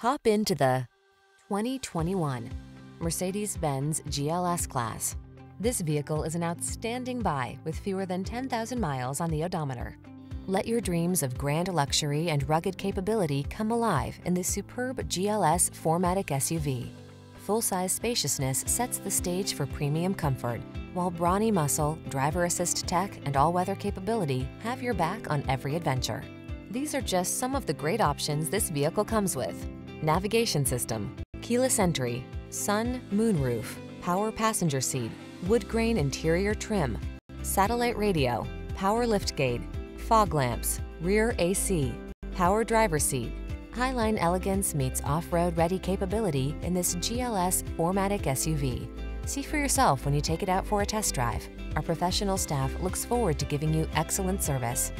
Hop into the 2021 Mercedes-Benz GLS class. This vehicle is an outstanding buy with fewer than 10,000 miles on the odometer. Let your dreams of grand luxury and rugged capability come alive in this superb GLS 4Matic SUV. Full-size spaciousness sets the stage for premium comfort, while brawny muscle, driver assist tech, and all-weather capability have your back on every adventure. These are just some of the great options this vehicle comes with: navigation system, keyless entry, sun, moonroof, power passenger seat, wood grain interior trim, satellite radio, power liftgate, fog lamps, rear AC, power driver seat. Highline elegance meets off-road ready capability in this GLS 4Matic SUV. See for yourself when you take it out for a test drive. Our professional staff looks forward to giving you excellent service.